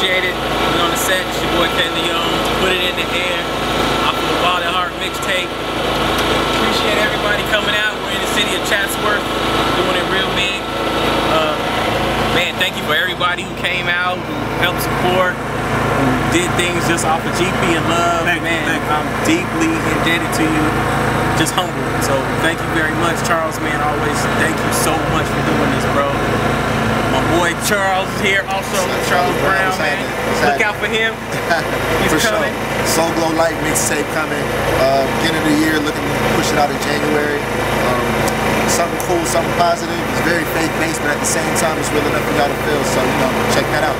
appreciate it. We on the set, it's your boy Kalione. Put it in the air. I'm from the Soul Glow Light Mixtape. Appreciate everybody coming out. We're in the city of Chatsworth, doing it real big. Man, thank you for everybody who came out, who helped support, who did things just off of GP and love. Man, I'm deeply indebted to you. Just humble. So thank you very much, Charles, man. Always thank you so much for doing this, bro. My boy Charles is here also, Charles Brown, man. Look out for him. He's for coming. Sure. Soul Glow Light Mixtape coming. Beginning of the year, looking to push it out in January. Something cool, something positive. It's very faith-based, but at the same time, it's real enough for y'all to feel. So, you know, check that out.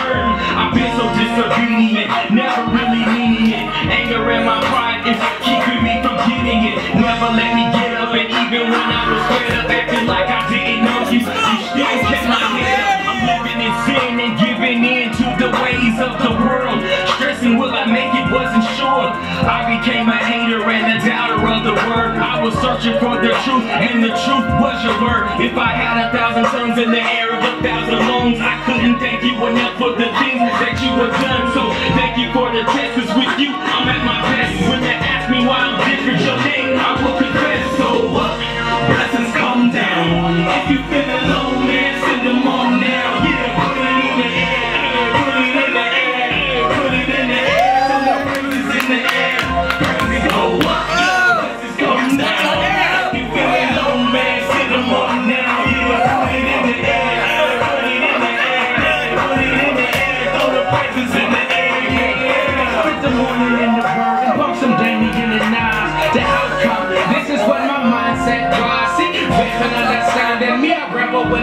I've been so disobedient, never really meaning it. Anger in my pride is keeping me from getting it. Never let me get up, and even when I was fed up, acting like I didn't know you, you still kept my head up. I'm living in sin and giving in to the ways of the world. Stressing will I make it, wasn't sure. I became a hater and a doubter of the word. I was searching for the truth, and the truth was your word. If I had 1,000 tongues in the air of 1,000 lungs, I couldn't thank you enough for the things that you have done. So thank you for the test, 'cause with you I'm at my best. When they ask me why I'm different, your name I will confess. So what? Blessings come down. If you feel alone, man, send them on now. Yeah, put it in the air, put it in the air, put it in the air. Some of the is in the air. Praise go up. Blessings come down. If you feel alone, man, send them on now. Yeah, put it in the air. When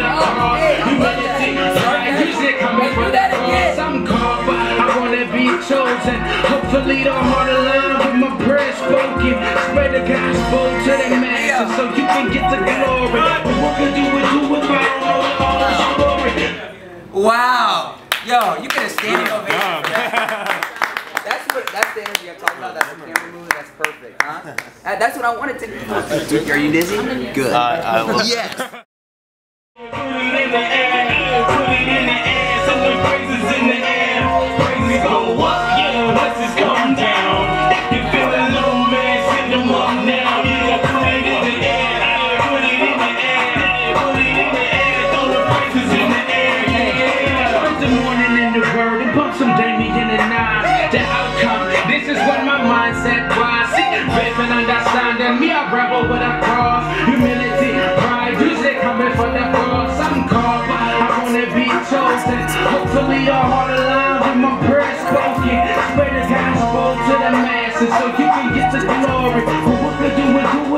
I call, you better see certain music coming from the cross. I'm called, but I wanna be chosen. Hopefully the heart aligned with my prayers spoken. Spread the gospel to the masses so you can get the glory. But what can you do if I don't know all the story? Wow, yo, you can stand over here. That's the energy I'm talking about. That's the camera movie. That's perfect, huh? That's what I wanted to do. Are you dizzy? Good. I was. Yes. Put it in the air, some of the praises in the air. Praises go up, yeah, blessings come down. If you feel alone, man, send them up now. Yeah, put it in the air, put it in the air, put it in the air. Throw the praises in the air, yeah, yeah. Spend the morning in the word and pump some Damien in the nine. The outcome, this is what my mindset was. See, rapping on that sign, that me I rebel with a cross. Humility, pride, music coming from the cross. I'm called by chosen. Hopefully your heart aligned with my prayers spoken. Spread the gospel to the masses so you can get to glory. But what could you do if I don't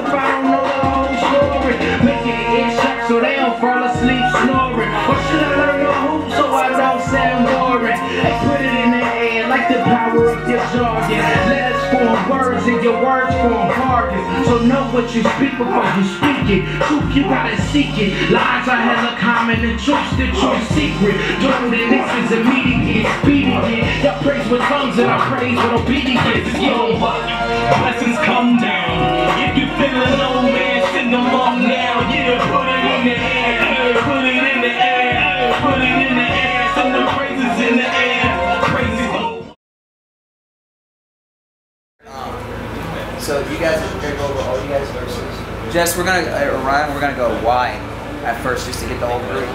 know the whole story? Make it in shop so they don't fall asleep snoring. Or should I learn the hoop so I don't sound boring? And put it in the air like the power of your jargon. Letters form words and your words form bargains. So know what you speak before you speak. Truth, you gotta seek it. Lies are hella common, and truth's the true secret. Don't let this is immediate, expedient. Y'all praise with tongues and I praise with obedience. Yo, blessings come down. If you feel alone, man, send them on now. Yeah, put it in the air, put it in the air, put it in the air. Send the praises in the air. Praises. So you guys are going to go over all you guys' verses. Just we're gonna Orion. We're gonna go wide at first, just to get the whole group.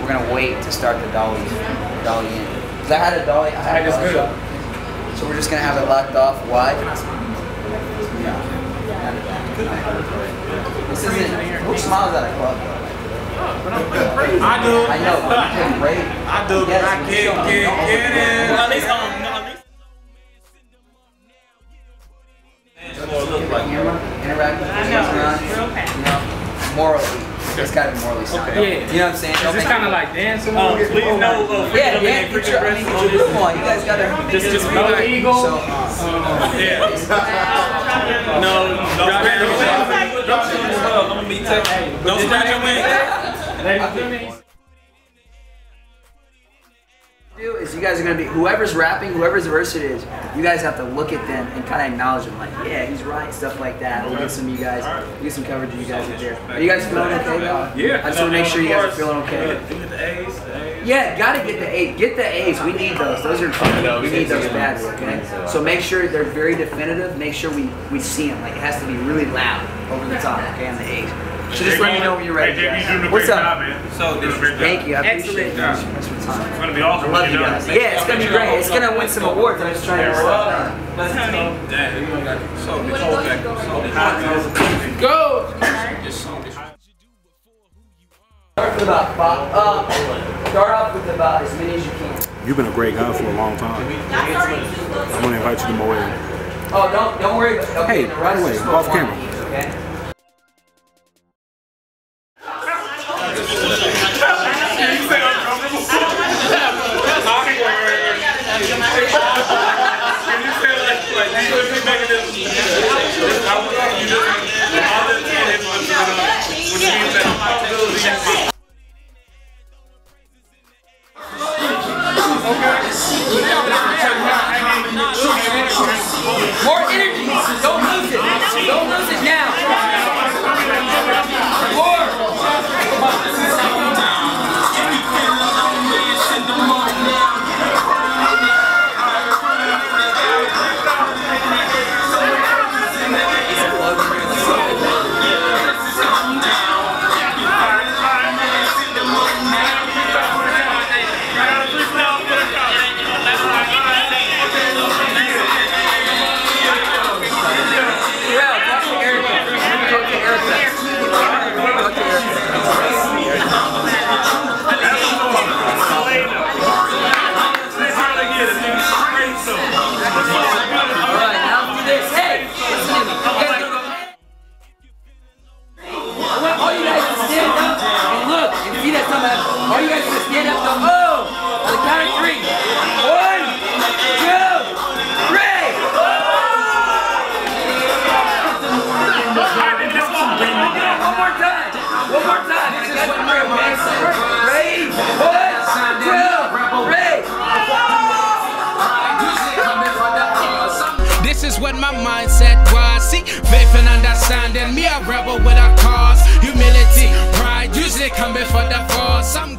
We're gonna wait to start the dolly in. Cause I had a dolly. So we're just gonna have it locked off wide. Yeah. This isn't. Who smiles at a club? I do. I know. But you can't rave. I do. But I can't get it. At least I'm not. Look like camera, interactive, morally, it's gotta be morally sound. Okay. Yeah. You know what I'm saying? It's kind of like dancing. Please no freedom and freedom. You guys gotta just no ego. Yeah. No. Don't be technical. Don't scratch your wings. Do is you guys are gonna be whoever's rapping, whoever's verse it is. You guys have to look at them and kind of acknowledge them, like, yeah, he's right, stuff like that. We'll get some of you guys, we'll get some coverage of you guys out there. Are you guys feeling okay though? Yeah. I just want to make sure you guys are feeling okay. Yeah, gotta get the A's. Get the A's. We need those. Those are fucking. We need those bats. Okay. So make sure they're very definitive. Make sure we see them. Like it has to be really loud over the top. Okay, on the A's. So just let me know when you're ready. Hey, what's up? Job, man. So thank you. I appreciate it. Thanks for time. It's gonna be awesome. I love you guys. Yeah, it's gonna be great. It's gonna win some awards. I'm just trying to get stuff done. Let's go. Start off with about as many as you can. You've been a great guy for a long time. I'm gonna invite you to my wedding. Oh, don't worry. Hey, by the way, off camera. What my mindset was, see, faith and understanding. Me a rebel with a cause, humility, pride, usually coming for the force.